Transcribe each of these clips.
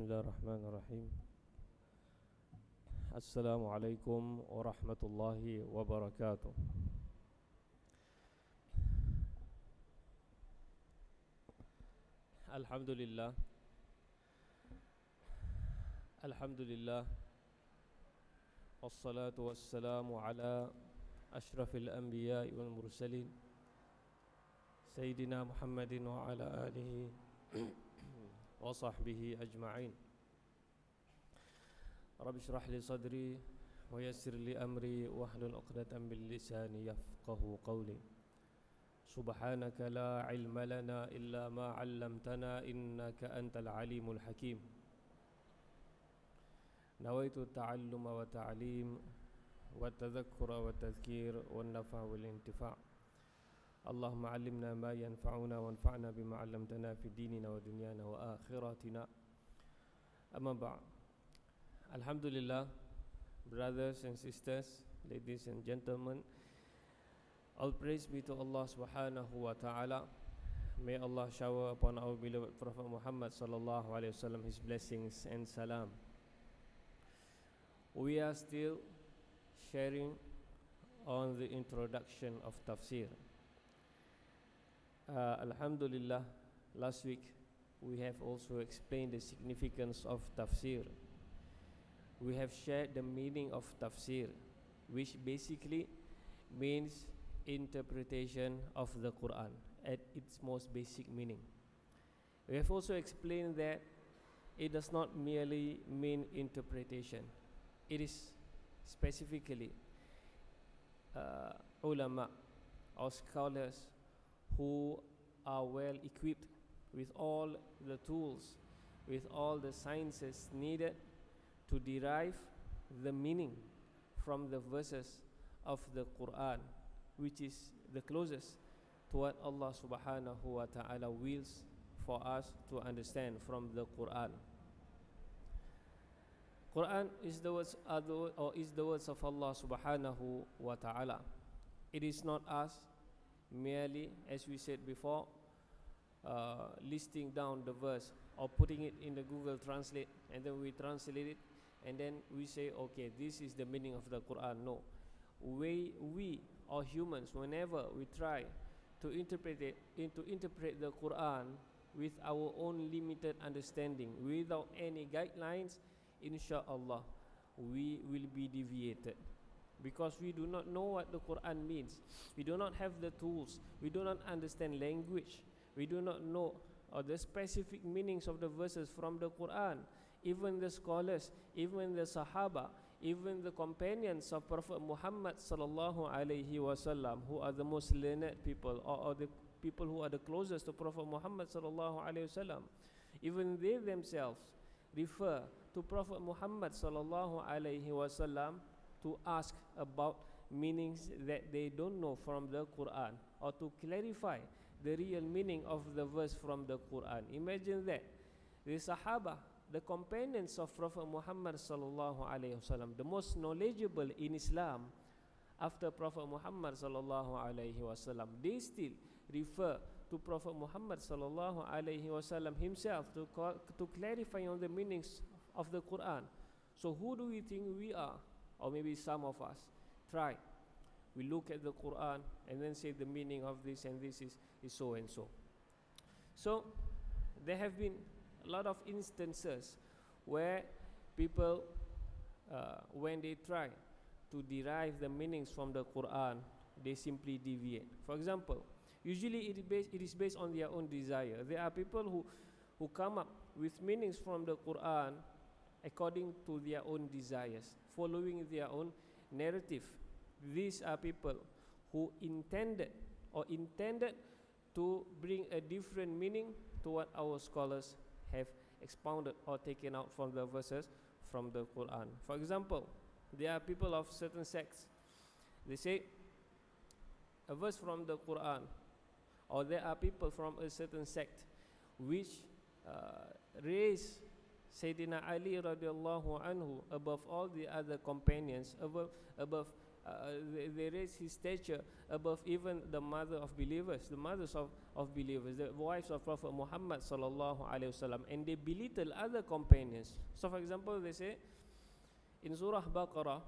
Bismillahirrahmanirrahim. Assalamualaikum warahmatullahi wabarakatuh. Alhamdulillah. Alhamdulillah. Wassalatu wassalamu ala ashrafil anbiya wal mursalin Sayyidina Muhammadin wa ala alihi wa sahbihi ajma'in. Rabbi shrah li sadri wa yassir li amri wa hlul uqdatan bil lisani yafqahu qawli. Subhanaka la ilma lana illa ma 'allamtana innaka antal alimul hakim. Nawaitu ta'alluma wa ta'lim wa tadhakkura wa tadhkir wa nafa' wal intifa'. اللهم علمنا ما ينفعنا وانفعنا بما علمتنا في ديننا ودنيانا وآخرتنا. Amma ba'd. Alhamdulillah, brothers and sisters, ladies and gentlemen, all praise be to Allah subhanahu wa ta'ala. May Allah shower upon our beloved Prophet Muhammad sallallahu alaihi wasallam his blessings and salam. We are still sharing on the introduction of Tafseer. Alhamdulillah, last week we have also explained the significance of Tafsir. We have shared the meaning of Tafsir, which basically means interpretation of the Quran at its most basic meaning. We have also explained that it does not merely mean interpretation. It is specifically ulama or scholars who are well equipped with all the tools, with all the sciences needed to derive the meaning from the verses of the Quran, which is the closest to what Allah subhanahu wa ta'ala wills for us to understand from the Quran. Quran is the words of Allah subhanahu wa ta'ala. It is not us merely, as we said before, listing down the verse or putting it in the Google Translate, and then we translate it, and then we say, okay, this is the meaning of the Quran. No, we or humans, whenever we try to interpret the Quran with our own limited understanding, without any guidelines, inshallah, we will be deviated. Because we do not know what the Quran means. We do not have the tools. We do not understand language. We do not know the specific meanings of the verses from the Quran. Even the scholars, even the Sahaba, even the companions of Prophet Muhammad sallallahu alaihi wasallam, who are the most learned people, or the people who are the closest to Prophet Muhammad sallallahu alaihi wasallam, even they themselves refer to Prophet Muhammad sallallahu alaihi wasallam to ask about meanings that they don't know from the Quran, or to clarify the real meaning of the verse from the Quran. Imagine that. The Sahaba, the companions of Prophet Muhammad sallallahu alaihi wasallam, the most knowledgeable in Islam after Prophet Muhammad sallallahu alaihi wasallam, they still refer to Prophet Muhammad sallallahu alaihi wasallam himself to clarify on the meanings of the Quran. So who do we think we are? Or maybe some of us try. We look at the Quran and then say the meaning of this and this is so and so. So there have been a lot of instances where people, when they try to derive the meanings from the Quran, they simply deviate. For example, usually it is based on their own desire. There are people who come up with meanings from the Quran according to their own desires, following their own narrative. These are people who intended to bring a different meaning to what our scholars have expounded or taken out from the verses from the Quran. For example, there are people of certain sects. They say a verse from the Quran, or there are people from a certain sect which raise Sayyidina Ali radiallahu anhu above all the other companions, above They raise his stature above even the mother of believers, the mothers of believers, the wives of Prophet Muhammad sallallahu alaihi wasallam, and they belittle other companions. So, for example, they say in Surah Baqarah,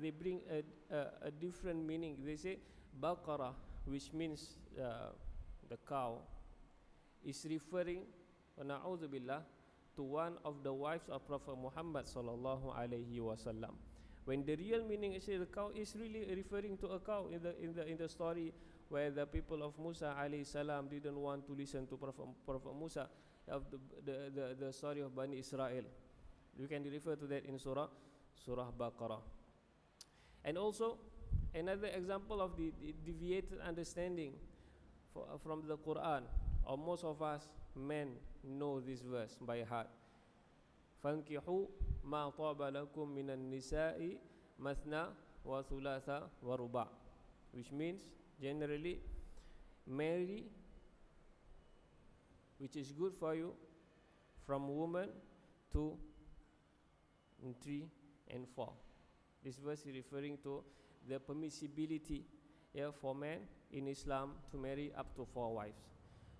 they bring a different meaning. They say Baqarah, which means the cow, is referring, na'udhu billah, to one of the wives of Prophet Muhammad sallallahu alaihi wasallam. When the real meaning, actually, the cow is really referring to a cow in the story where the people of Musa alayhi salam didn't want to listen to Prophet Musa, of the story of Bani Israel. You can refer to that in Surah Baqarah. And also another example of the deviated understanding from the Quran, or most of us men know this verse by heart. فَانْكِحُوا مَا طَابَ لَكُمْ مِنَ النِّسَاءِ مَثْنَى وَثُلَاثَ وَرُبَعَ, which means generally marry which is good for you from woman 2, 3 and 4. This verse is referring to the permissibility for men in Islam to marry up to 4 wives.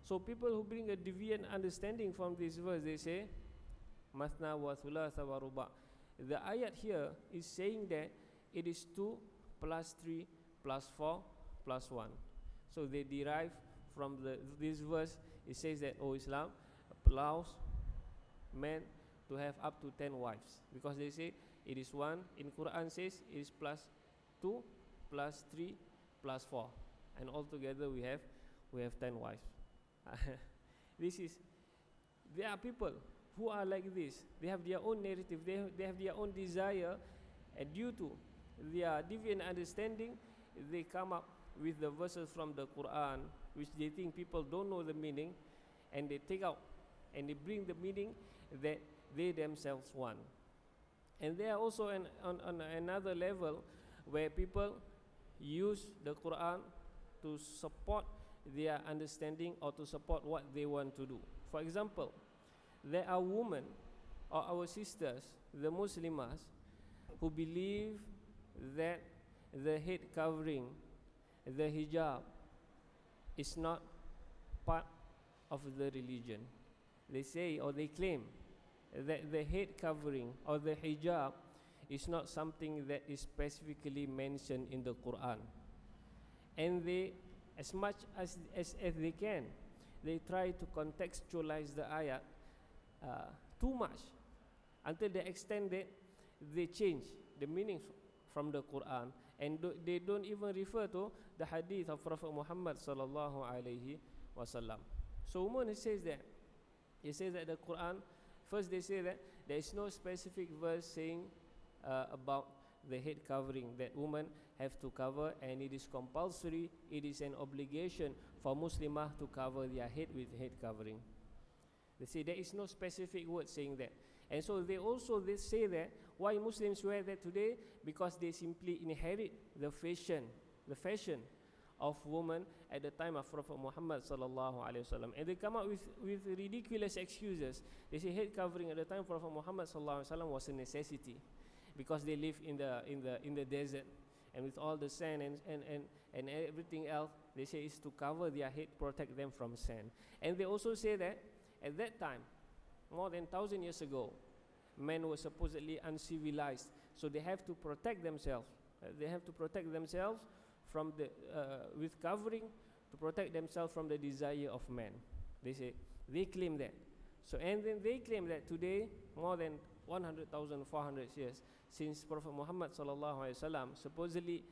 So people who bring a deviant understanding from this verse, they say Mathna wa thulatha wa ruba. The ayat here is saying that it is 2 plus 3 plus 4 plus 1. So they derive from this verse, it says that, oh, Islam allows men to have up to 10 wives, because they say it is 1 in Quran says it is plus 2 plus 3 plus 4, and altogether we have 10 wives. This is, there are people who are like this. They have their own narrative, they have their own desire, and due to their deviant understanding, they come up with the verses from the Quran which they think people don't know the meaning, and they take out and they bring the meaning that they themselves want. And they are also on another level where people use the Quran to support their understanding or to support what they want to do. For example, there are women, or our sisters, the Muslimas, who believe that the head covering, the hijab, is not part of the religion. They say, or they claim, that the head covering or the hijab is not something that is specifically mentioned in the Quran. And they, as much as they can, they try to contextualize the ayat too much, until the extent that they change the meanings from the Quran, and they don't even refer to the hadith of Prophet Muhammad sallallahu alaihi wasallam. So woman says that, he says that the Quran, first they say that there is no specific verse saying about the head covering, that women have to cover, and it is compulsory, it is an obligation for Muslimah to cover their head with head covering. They say there is no specific word saying that. And so they say that, why Muslims wear that today? Because they simply inherit the fashion of women at the time of Prophet Muhammad sallallahu alaihi wasallam. And they come up with ridiculous excuses. They say head covering at the time of Prophet Muhammad sallallahu alaihi wasallam was a necessity, because they live in the desert, and with all the sand and everything else, they say is to cover their head, protect them from sand. And they also say that at that time, more than 1,000 years ago, men were supposedly uncivilized, so they have to protect themselves. They have to protect themselves from the with covering, to protect themselves from the desire of men. They say, they claim that. So, and then they claim that today, more than 100,400 years since Prophet Muhammad sallallahu alaihi wasallam, supposedly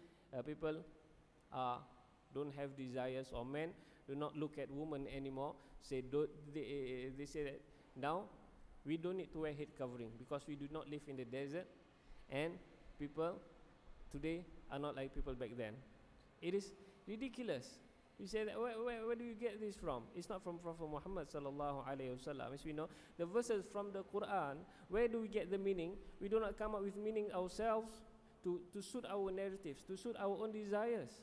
people don't have desires, or men do not look at women anymore. They say that now we don't need to wear head covering because we do not live in the desert, and people today are not like people back then. It is ridiculous. You say that, where do you get this from? It's not from Prophet Muhammad sallallahu alaihi wasallam. As we know, the verses from the Quran, where do we get the meaning? We do not come up with meaning ourselves to suit our narratives, to suit our own desires.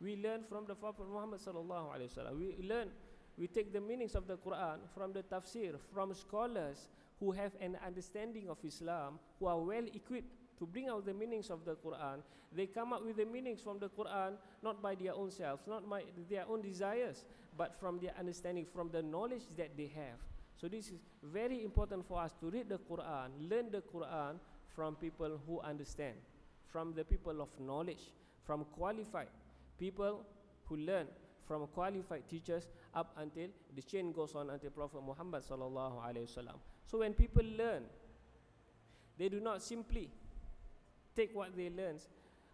We learn from the Prophet Muhammad sallallahu alaihi wasallam. We take the meanings of the Quran from the Tafseer, from scholars who have an understanding of Islam, who are well equipped to bring out the meanings of the Quran, they come up with the meanings from the Quran, not by their own selves, not by their own desires, but from their understanding, from the knowledge that they have. So this is very important for us to read the Quran, learn the Quran from people who understand, from the people of knowledge, from qualified people who learn from qualified teachers, up until the chain goes on until Prophet Muhammad sallallahu alaihi wasallam. So when people learn, they do not simply take what they learn,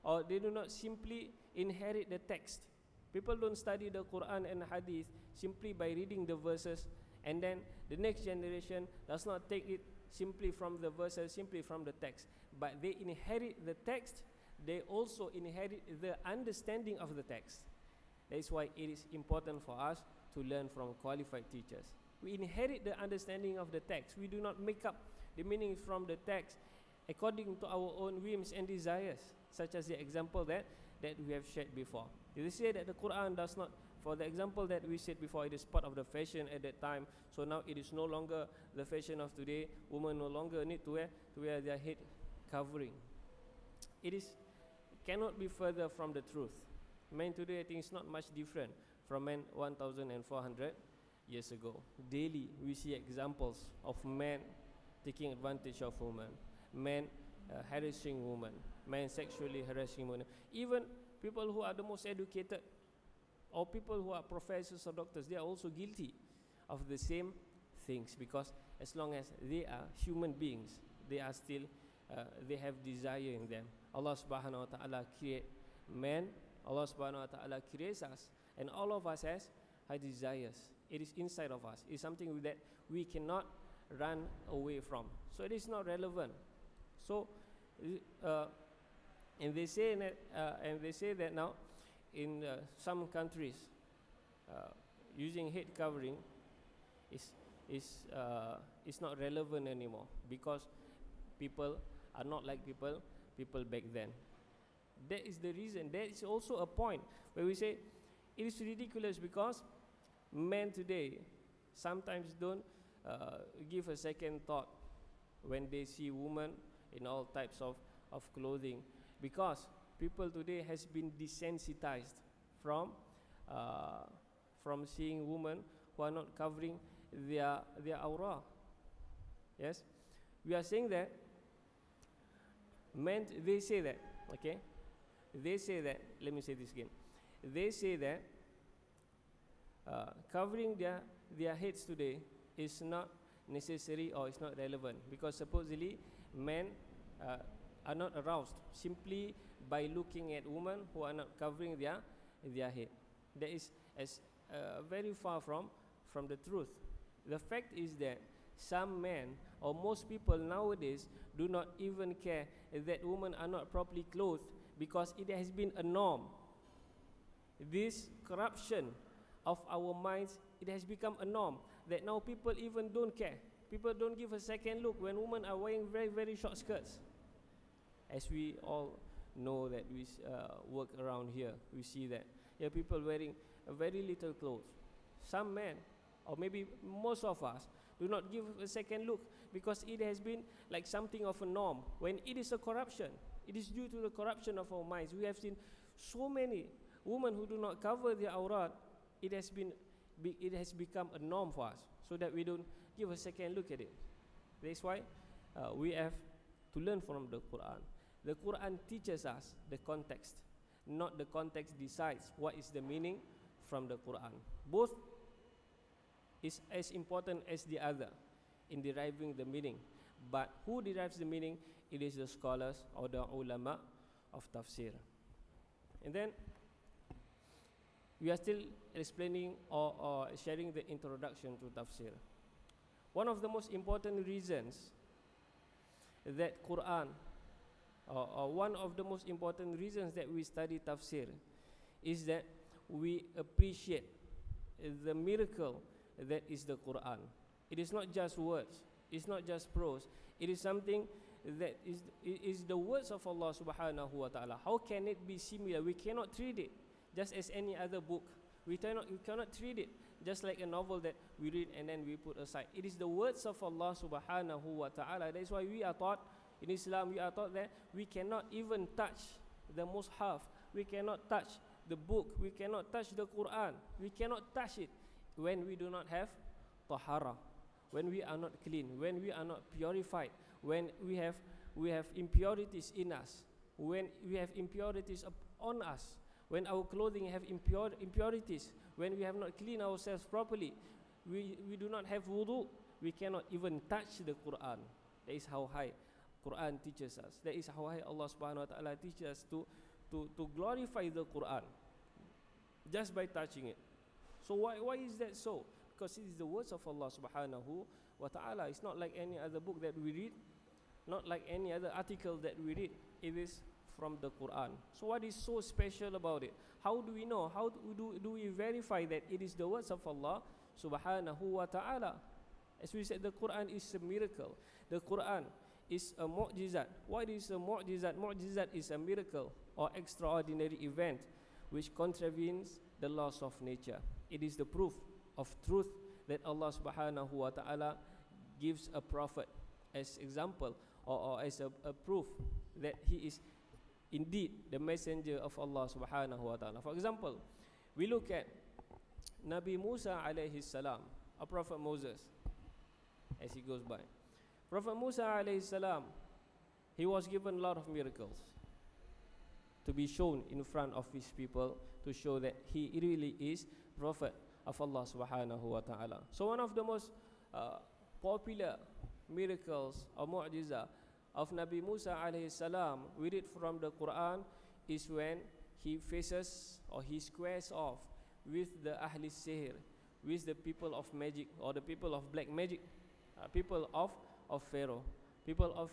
or they do not simply inherit the text. People don't study the Quran and Hadith simply by reading the verses, and then the next generation does not take it simply from the verses, simply from the text, but they inherit the text. They also inherit the understanding of the text. That is why it is important for us to learn from qualified teachers. We inherit the understanding of the text. We do not make up the meaning from the text according to our own whims and desires, such as the example that we have shared before. It is said that the Quran does not, for the example that we said before, it is part of the fashion at that time. So now it is no longer the fashion of today. Women no longer need to wear their head covering. It cannot be further from the truth. Men today, I think, is not much different from men 1,400 years ago. Daily, we see examples of men taking advantage of women, men harassing women, men sexually harassing women. Even people who are the most educated, or people who are professors or doctors, they are also guilty of the same things, because as long as they are human beings, they are still they have desire in them. Allah subhanahu wa ta'ala create man, Allah subhanahu wa ta'ala creates us, and all of us has high desires. It is inside of us. It is something that we cannot run away from. So it is not relevant. So and they say that now in some countries using head covering is not relevant anymore, because people are not like people back then. That is the reason. That is also a point where we say it is ridiculous, because men today sometimes don't give a second thought when they see women in all types of clothing, because people today has been desensitized from seeing women who are not covering their aura. Yes, we are saying that men, they say that, okay, they say that, let me say this again, they say that covering their heads today is not necessary, or it's not relevant, because supposedly men are not aroused simply by looking at women who are not covering their head. That is as very far from the truth. The fact is that some men, or most people nowadays, do not even care that women are not properly clothed, because it has been a norm. This corruption of our minds, it has become a norm that now people even don't care. People don't give a second look when women are wearing very, very short skirts. As we all know that we work around here, we see that there are people wearing very little clothes. Some men, or maybe most of us, do not give a second look, because it has been like something of a norm, when it is a corruption. It is due to the corruption of our minds. We have seen so many women who do not cover their awrat. It has become a norm for us, so that we don't give a second look at it. That's why we have to learn from the Quran. The Quran teaches us the context, not the context decides what is the meaning from the Quran. Both is as important as the other in deriving the meaning. But who derives the meaning? It is the scholars, or the ulama of tafsir. And then we are still explaining or sharing the introduction to tafsir. One of the most important reasons that Quran, or one of the most important reasons that we study tafsir, is that we appreciate the miracle that is the Quran. It is not just words, it's not just prose, it is something that is the words of Allah subhanahu wa ta'ala. How can it be similar? We cannot treat it just as any other book. We cannot treat it just like a novel that we read and then we put aside. It is the words of Allah subhanahu wa ta'ala. That is why we are taught In Islam, we are taught that we cannot even touch the mushaf, we cannot touch the book, we cannot touch the Quran, we cannot touch it when we do not have tahara, when we are not clean, when we are not purified, when we have impurities in us, when we have impurities on us, when our clothing have impurities, when we have not cleaned ourselves properly, we do not have wudu, we cannot even touch the Quran. That is how high Quran teaches us. That is how high Allah Subhanahu Wa Taala teaches us to glorify the Quran just by touching it. So why is that so? Because it is the words of Allah Subhanahu Wa Taala. It's not like any other book that we read, not like any other article that we read. It is from the Quran. So what is so special about it? How do we know? How do we verify that it is the words of Allah Subhanahu Wa Taala? As we said, the Quran is a miracle. The Quran is a mukjizat. What is a mukjizat? Mukjizat is a miracle or extraordinary event which contravenes the laws of nature. It is the proof of truth that Allah Subhanahu Wa Taala gives a prophet as example, or as a proof that he is indeed the messenger of Allah Subhanahu Wa Taala. For example, we look at Nabi Musa alayhi salam, a prophet Moses, as he goes by. Prophet Musa alayhi salam, he was given a lot of miracles to be shown in front of his people to show that he really is prophet of Allah Subhanahu Wa Taala. So one of the most popular miracles or mu'jiza of Nabi Musa alayhi salam, we read from the Quran, is when he faces or he squares off with the Ahli Sihr, with the people of magic or the people of black magic, people of Pharaoh, people of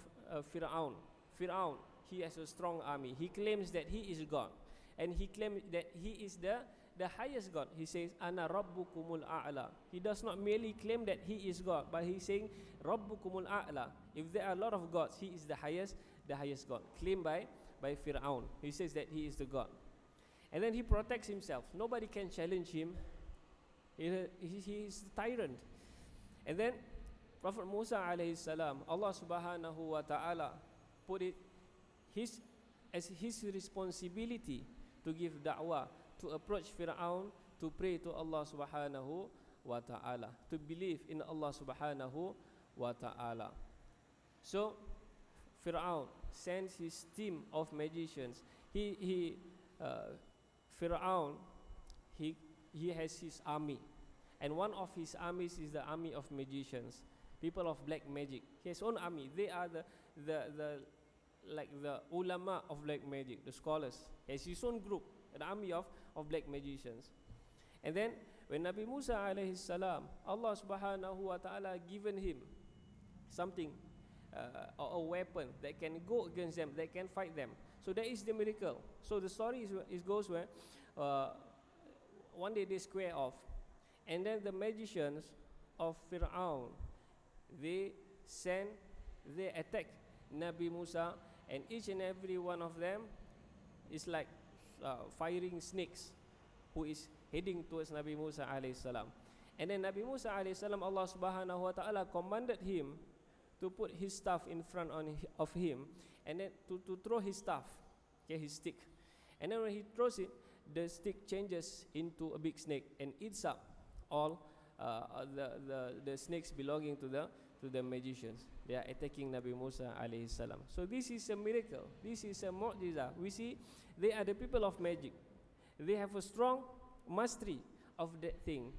Fir'aun. Fir'aun, he has a strong army. He claims that he is God, and he claims that he is the highest God. He says, "Ana Rabbukumul A'la." He does not merely claim that he is God, but he's saying, "Rabbukumul A'la." If there are a lot of gods, he is the highest God, claimed by Fir'aun. He says that he is the God, and then he protects himself. Nobody can challenge him. He is the tyrant, and then Prophet Musa alayhi salam, Allah Subhanahu Wa Taala put it as his responsibility to give da'wah, to approach Fir'aun, to pray to Allah Subhanahu Wa Taala, to believe in Allah Subhanahu Wa Taala. So Fir'aun sends his team of magicians. Fir'aun has his army, and one of his armies is the army of magicians, people of black magic. His own army, they are the ulama of black magic, the scholars. He has his own group, an army of black magicians. And then when Nabi Musa alayhi salam, Allah Subhanahu Wa Taala given him something, or a weapon that can go against them, that can fight them. So that is the miracle. So the story goes where one day they square off, and then the magicians of Fir'aun, they attack Nabi Musa, and each and every one of them is like firing snakes who is heading towards Nabi Musa alayhi salam. And then Nabi Musa alayhi salam, Allah Subhanahu Wa Taala commanded him to put his staff in front of him, and then to throw his staff, okay, his stick. And then when he throws it, the stick changes into a big snake and eats up all the snakes belonging to the magicians. They are attacking Nabi Musa alayhi salam. So this is a miracle. This is a mu'jiza. We see they are the people of magic. They have a strong mastery of that thing.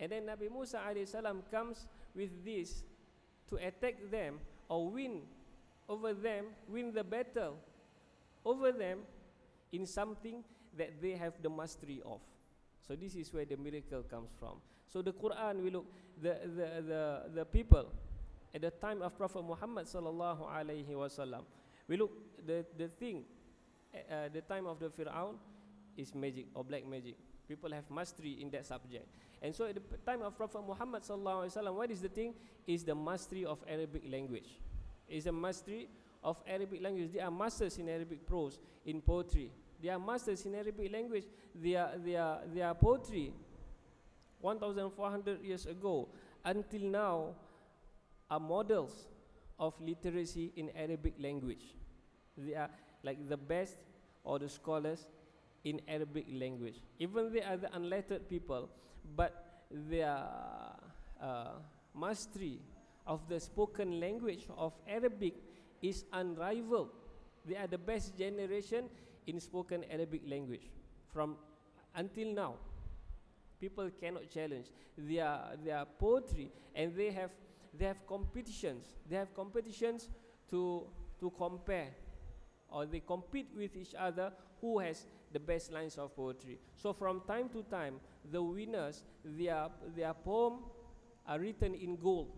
And then Nabi Musa alayhi salam comes with this to attack them or win over them, win the battle over them in something that they have the mastery of. So this is where the miracle comes from. So the Quran, we look, the people at the time of Prophet Muhammad sallallahu alaihi wasallam, we look the thing at the time of the Fir'aun is magic or black magic. People have mastery in that subject. And so at the time of Prophet Muhammad sallallahu alaihi wasallam, what is the thing? Is the mastery of Arabic language. Is the mastery of Arabic language. They are masters in Arabic prose, in poetry. They are masters in Arabic language. Their poetry, 1,400 years ago until now, are models of literacy in Arabic language. They are like the best or the scholars in Arabic language. Even they are the unlettered people, but their mastery of the spoken language of Arabic is unrivaled. They are the best generation in spoken Arabic language. From until now, people cannot challenge their poetry, and they have competitions. They have competitions to compare, or they compete with each other who has the best lines of poetry. So from time to time, the winners, their poem are written in gold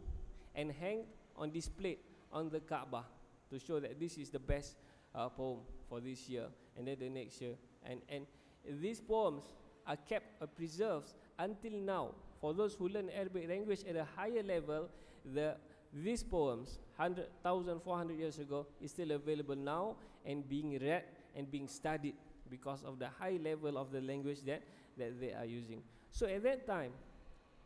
and hanged on display on the Kaaba to show that this is the best poem for this year, and then the next year. And these poems are kept or preserved until now. For those who learn Arabic language at a higher level, these poems 100,400 years ago is still available now and being read and being studied because of the high level of the language that they are using. So at that time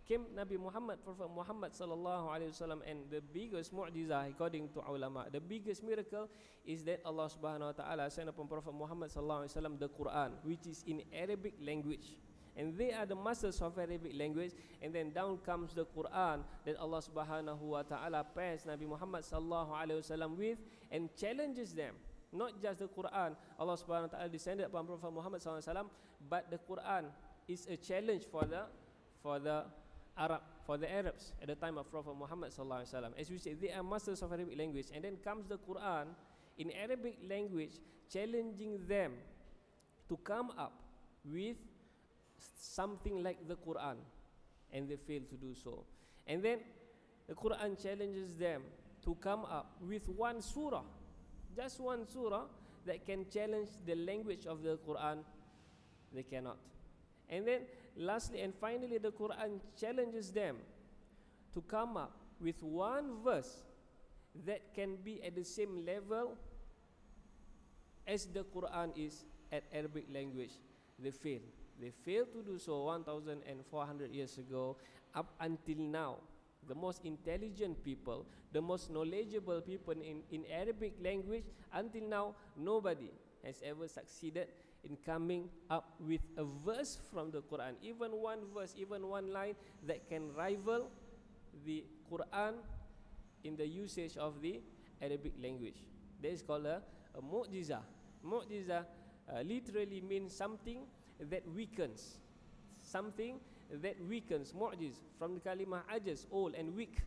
came Nabi Muhammad, Prophet Muhammad sallallahu alaihi wasallam, and the biggest mu'jizah according to ulama, the biggest miracle is that Allah subhanahu wa ta'ala sent upon Prophet Muhammad sallallahu alaihi wasallam the Quran, which is in Arabic language. And they are the masters of Arabic language, and then down comes the Quran that Allah subhanahu wa ta'ala passed Nabi Muhammad sallallahu alaihi wasallam with, and challenges them. Not just the Quran, Allah subhanahu wa ta'ala descended upon Prophet Muhammad sallallahu alaihi wasallam, but the Quran is a challenge for the Arabs at the time of Prophet Muhammad sallallahu alaihi wasallam. As we say, they are masters of Arabic language, and then comes the Quran in Arabic language challenging them to come up with something like the Quran, and they fail to do so. And then the Quran challenges them to come up with one surah, just one surah that can challenge the language of the Quran. They cannot. And then lastly and finally, the Quran challenges them to come up with one verse that can be at the same level as the Quran is at Arabic language. They fail. They failed to do so 1,400 years ago. Up until now, the most intelligent people, the most knowledgeable people in Arabic language, until now, nobody has ever succeeded in coming up with a verse from the Quran, even one verse, even one line that can rival the Quran in the usage of the Arabic language. That is called a mu'jizah. Mu'jizah literally means something that weakens, something that weakens. Mu'jiz from the kalimah ajiz, old and weak.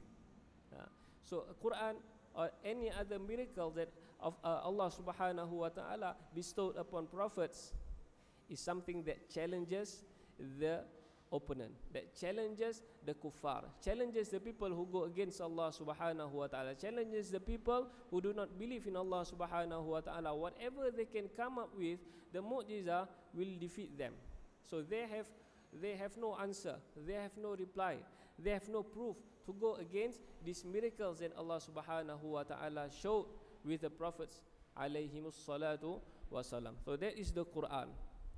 So Quran or any other miracle that of Allah subhanahu wa ta'ala bestowed upon prophets is something that challenges the opponent, that challenges the kuffar, challenges the people who go against Allah subhanahu wa ta'ala, challenges the people who do not believe in Allah subhanahu wa ta'ala. Whatever they can come up with, the mu'jizah will defeat them. So they have no answer, they have no reply, they have no proof to go against these miracles that Allah subhanahu wa ta'ala showed with the prophets alayhimus salatu wasalam. So that is the Quran.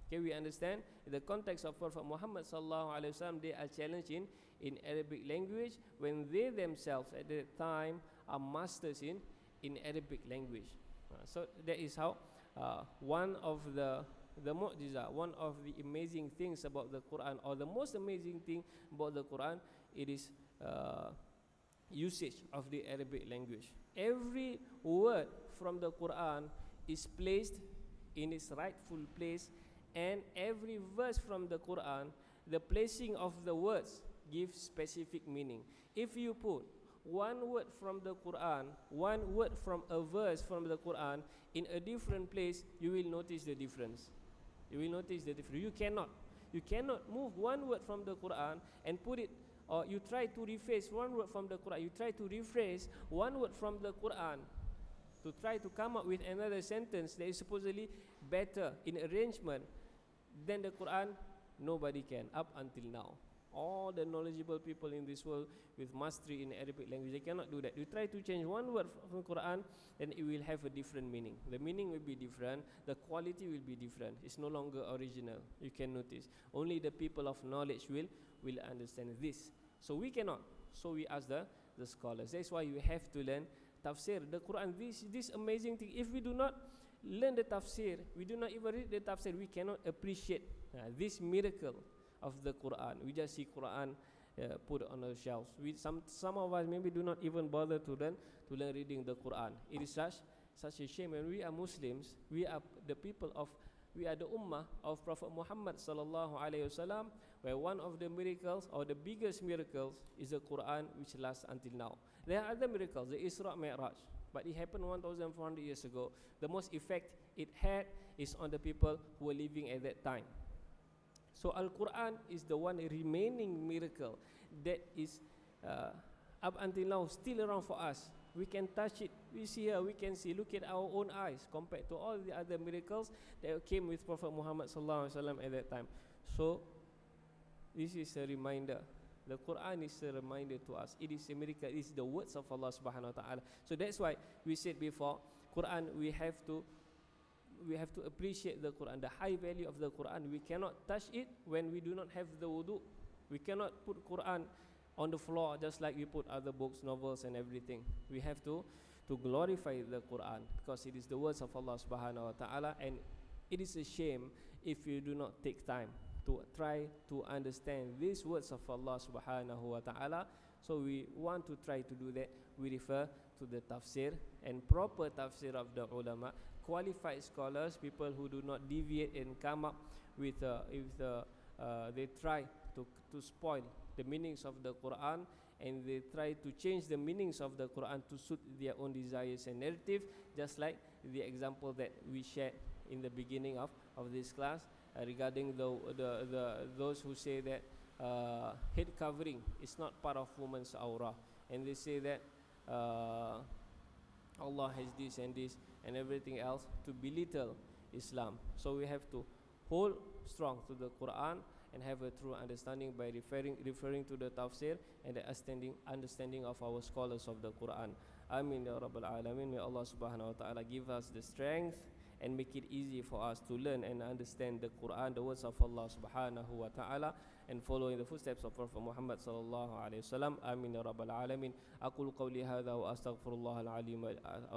Okay, we understand in the context of Prophet Muhammad sallallahu alaihi wasallam, they are challenged in Arabic language when they themselves at that time are masters in Arabic language. So that is how one of the mu'jizah, one of the amazing things about the Quran, or the most amazing thing about the Quran, it is usage of the Arabic language. Every word from the Quran is placed in its rightful place, and every verse from the Quran, the placing of the words gives specific meaning. If you put one word from the Quran, one word from a verse from the Quran in a different place, you will notice the difference. You will notice the difference. You cannot move one word from the Quran and put it, or you try to rephrase one word from the Quran. You try to rephrase one word from the Quran to try to come up with another sentence that is supposedly better in arrangement than the Quran. Nobody can up until now. All the knowledgeable people in this world with mastery in Arabic language, they cannot do that. You try to change one word from the Quran, then it will have a different meaning. The meaning will be different, the quality will be different. It's no longer original. You can notice. Only the people of knowledge will understand this. So we cannot. So we ask the scholars. That's why you have to learn tafsir, the Quran, this amazing thing. If we do not learn the tafsir, we do not even read the tafsir, we cannot appreciate this miracle of the Quran. We just see Quran put on the shelves. Some of us maybe do not even bother to learn reading the Quran. It is such a shame. When we are Muslims, we are the ummah of Prophet Muhammad sallallahu alaihi wasallam, where one of the miracles or the biggest miracles is the Quran, which lasts until now. There are other miracles, the Isra Mi'raj, but it happened 1,400 years ago. The most effect it had is on the people who were living at that time. So Al-Quran is the one remaining miracle that is up until now still around for us. We can touch it, we see here, we can see, look at our own eyes compared to all the other miracles that came with Prophet Muhammad sallallahu alaihi wasallam at that time. So this is a reminder. The Quran is a reminder to us. It is a miracle. It is the words of Allah subhanahu wa ta'ala. So that's why we said before, Quran, we have to appreciate the Quran, the high value of the Quran. We cannot touch it when we do not have the wudu. We cannot put Quran on the floor just like we put other books, novels and everything. We have to glorify the Quran because it is the words of Allah subhanahu wa ta'ala, and it is a shame if you do not take time to try to understand these words of Allah subhanahu wa ta'ala. So we want to try to do that. We refer to the tafsir and proper tafsir of the ulama, qualified scholars, people who do not deviate and come up with they try to spoil the meanings of the Quran, and they try to change the meanings of the Quran to suit their own desires and narrative, just like the example that we shared in the beginning of this class regarding those who say that head covering is not part of woman's aura, and they say that Allah has this and this and everything else to belittle Islam. So we have to hold strong to the Quran and have a true understanding by referring to the tafsir and the understanding of our scholars of the Quran. Amin ya Rabbal Alamin. May Allah subhanahu wa ta'ala give us the strength and make it easy for us to learn and understand the Quran, the words of Allah subhanahu wa ta'ala, and following the footsteps of Prophet Muhammad sallallahu alaihi wasallam. Amin ya Rabbal Alamin. Aqul qawli hadha wa astaghfirullah al-alim wa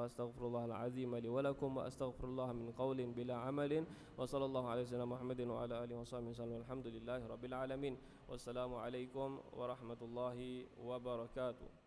astaghfirullah al-azim li wa lakum wa astaghfirullah min qawlin bila amalin wa sallallahu alaihi wasallam Muhammadin wa ala alihi wa sahbihi sallallahu alhamdulillah Rabbil Alamin. Wassalamu alaikum wa rahmatullahi wa barakatuh.